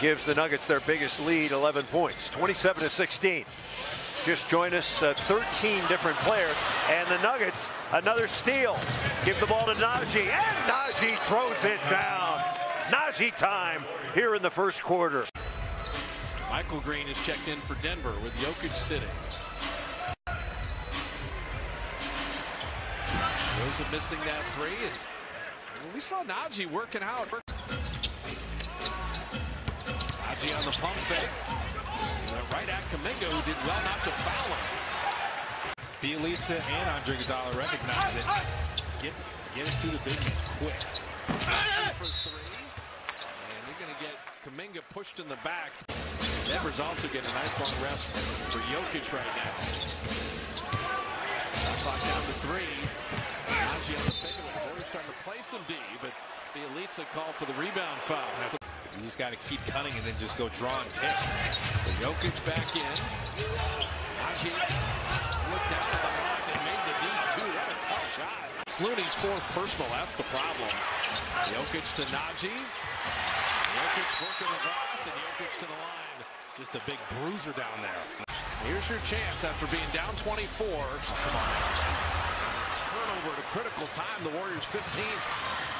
gives the Nuggets their biggest lead, 11 points, 27-16. Just join us, 13 different players, and the Nuggets, another steal. Give the ball to Nnaji, and Nnaji throws it down. Nnaji time here in the first quarter. Michael Green is checked in for Denver with Jokic sitting. Rosen missing that three, and we saw Nnaji working out. Nnaji on the pump fake. Right at Kaminga, who did well not to foul him. Bielitsa and Andre Godala recognize it. Get it to the big man quick. For three. And you're going to get Kaminga pushed in the back. Denver's also getting a nice long rest for Jokic right now. Clock down to three. Nnaji on the fadeaway. Warriors trying to play some D, but Bielitsa called for the rebound foul. You just got to keep cutting and then just go draw and catch. Jokic back in. Nnaji looked out to the line and made the D2. What a tough shot. It's Looney's fourth personal. That's the problem. Jokic to Nnaji. Jokic working the glass and Jokic to the line. It's just a big bruiser down there. Here's your chance after being down 24. Come on. Turnover at a critical time. The Warriors 15th.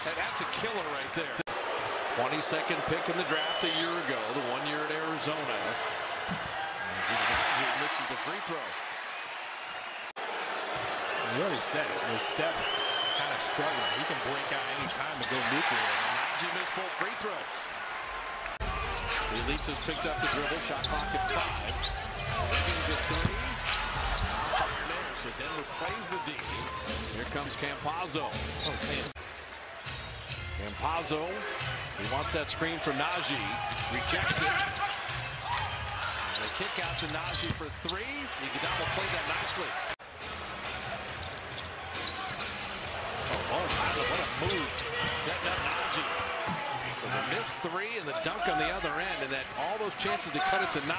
That's a killer right there. 22nd pick in the draft a year ago, the 1 year at Arizona. Nnaji misses the free throw. You already said it, was Steph kind of struggling. He can break out any time and go nuclear. Nnaji missed both free throws. Bielitsa's picked up the dribble, shot clock at 5. Higgins at 3. There, so Denver plays the D. Here comes Campazzo. Campazzo, he wants that screen from Nnaji, rejects it. And a kick out to Nnaji for three. Iguodala played that nicely. What a move. Setting up Nnaji. So the missed three and the dunk on the other end, and that all those chances to cut it to 9.